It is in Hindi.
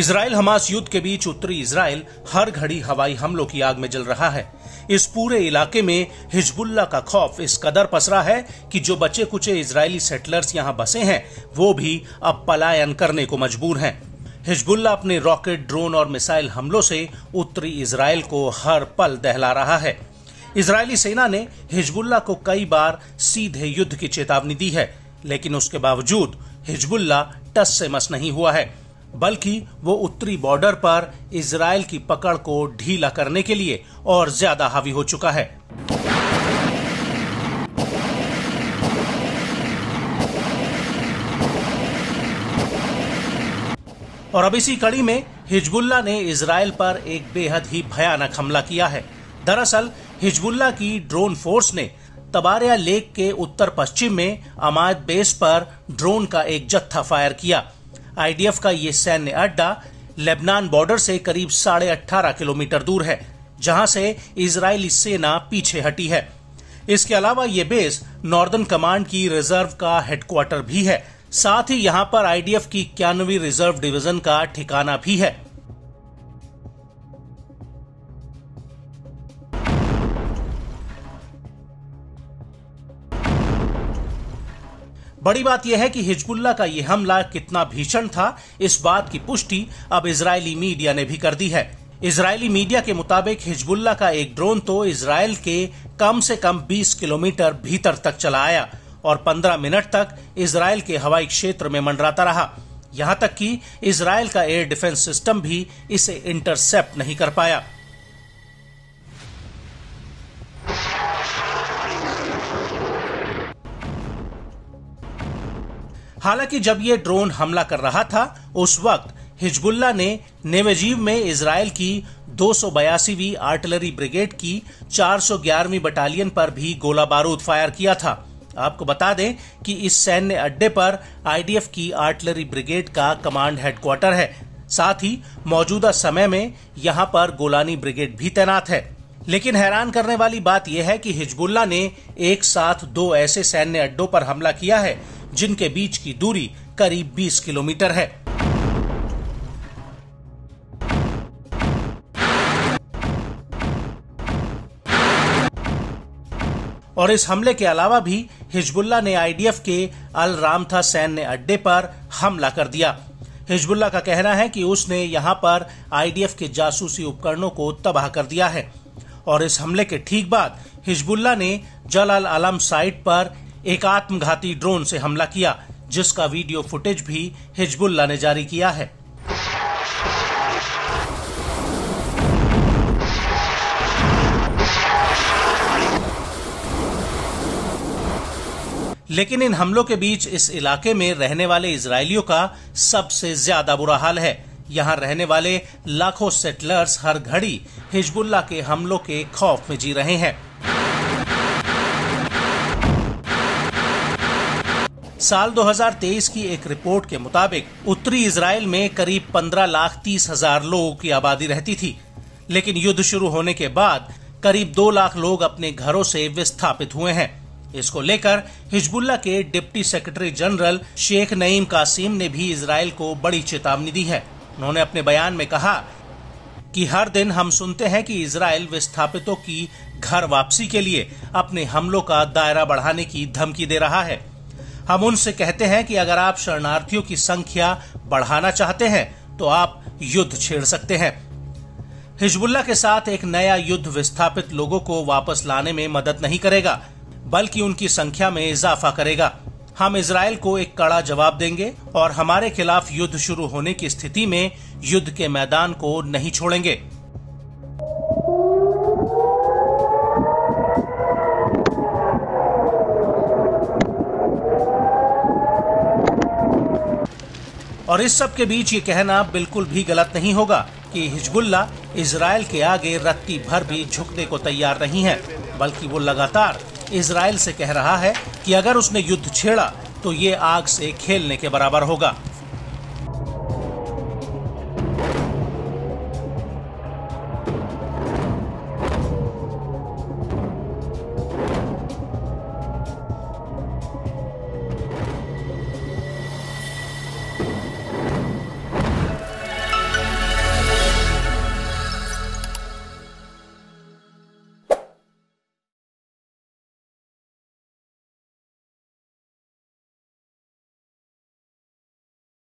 इसराइल हमास युद्ध के बीच उत्तरी इसराइल हर घड़ी हवाई हमलों की आग में जल रहा है। इस पूरे इलाके में हिजबुल्लाह का खौफ इस कदर पसरा है कि जो बचे कुचे इसराइली सेटलर्स यहाँ बसे हैं वो भी अब पलायन करने को मजबूर हैं। हिजबुल्लाह अपने रॉकेट, ड्रोन और मिसाइल हमलों से उत्तरी इसराइल को हर पल दहला रहा है। इजरायली सेना ने हिजबुल्लाह को कई बार सीधे युद्ध की चेतावनी दी है, लेकिन उसके बावजूद हिजबुल्लाह टस से मस नहीं हुआ है, बल्कि वो उत्तरी बॉर्डर पर इजराइल की पकड़ को ढीला करने के लिए और ज्यादा हावी हो चुका है। और अब इसी कड़ी में हिजबुल्लाह ने इजराइल पर एक बेहद ही भयानक हमला किया है। दरअसल हिजबुल्लाह की ड्रोन फोर्स ने तबारिया लेक के उत्तर पश्चिम में अमाद बेस पर ड्रोन का एक जत्था फायर किया। आईडीएफ का ये सैन्य अड्डा लेबनान बॉर्डर से करीब 18.5 किलोमीटर दूर है, जहां से इजरायली सेना पीछे हटी है। इसके अलावा ये बेस नॉर्दर्न कमांड की रिजर्व का हेडक्वार्टर भी है, साथ ही यहां पर आईडीएफ की 91वीं रिजर्व डिवीजन का ठिकाना भी है। बड़ी बात यह है कि हिजबुल्लाह का यह हमला कितना भीषण था, इस बात की पुष्टि अब इजरायली मीडिया ने भी कर दी है। इजरायली मीडिया के मुताबिक हिजबुल्लाह का एक ड्रोन तो इजरायल के कम से कम 20 किलोमीटर भीतर तक चला आया और 15 मिनट तक इजरायल के हवाई क्षेत्र में मंडराता रहा। यहां तक कि इजरायल का एयर डिफेंस सिस्टम भी इसे इंटरसेप्ट नहीं कर पाया। हालांकि जब ये ड्रोन हमला कर रहा था, उस वक्त हिजबुल्लाह ने नेवेजीव में इजरायल की 282वीं आर्टिलरी ब्रिगेड की 411वीं बटालियन पर भी गोला बारूद फायर किया था। आपको बता दें कि इस सैन्य अड्डे पर आईडीएफ की आर्टिलरी ब्रिगेड का कमांड हेडक्वार्टर है, साथ ही मौजूदा समय में यहाँ पर गोलानी ब्रिगेड भी तैनात है। लेकिन हैरान करने वाली बात यह है कि हिजबुल्लाह ने एक साथ 2 ऐसे सैन्य अड्डों पर हमला किया है जिनके बीच की दूरी करीब 20 किलोमीटर है। और इस हमले के अलावा भी हिजबुल्लाह ने आईडीएफ के अल रामथा सैन्य अड्डे पर हमला कर दिया। हिजबुल्लाह का कहना है कि उसने यहां पर आईडीएफ के जासूसी उपकरणों को तबाह कर दिया है। और इस हमले के ठीक बाद हिजबुल्लाह ने जलाल अल अलम साइट पर एक आत्मघाती ड्रोन से हमला किया, जिसका वीडियो फुटेज भी हिजबुल्लाह ने जारी किया है। लेकिन इन हमलों के बीच इस इलाके में रहने वाले इजरायलियों का सबसे ज्यादा बुरा हाल है। यहाँ रहने वाले लाखों सेटलर्स हर घड़ी हिजबुल्लाह के हमलों के खौफ में जी रहे हैं। साल 2023 की एक रिपोर्ट के मुताबिक उत्तरी इजराइल में करीब 15,30,000 लोगों की आबादी रहती थी, लेकिन युद्ध शुरू होने के बाद करीब 2 लाख लोग अपने घरों से विस्थापित हुए हैं। इसको लेकर हिजबुल्लाह के deputy secretary general Sheikh Naim Qassem ने भी इजराइल को बड़ी चेतावनी दी है। उन्होंने अपने बयान में कहा कि हर दिन हम सुनते हैं कि इजराइल विस्थापितों की घर वापसी के लिए अपने हमलों का दायरा बढ़ाने की धमकी दे रहा है। हम उनसे कहते हैं कि अगर आप शरणार्थियों की संख्या बढ़ाना चाहते हैं तो आप युद्ध छेड़ सकते हैं। हिजबुल्लाह के साथ एक नया युद्ध विस्थापित लोगों को वापस लाने में मदद नहीं करेगा, बल्कि उनकी संख्या में इजाफा करेगा। हम इजराइल को एक कड़ा जवाब देंगे और हमारे खिलाफ युद्ध शुरू होने की स्थिति में युद्ध के मैदान को नहीं छोड़ेंगे। और इस सब के बीच ये कहना बिल्कुल भी गलत नहीं होगा कि हिजबुल्लाह इजराइल के आगे रत्ती भर भी झुकने को तैयार नहीं है, बल्कि वो लगातार इजराइल से कह रहा है कि अगर उसने युद्ध छेड़ा तो ये आग से खेलने के बराबर होगा।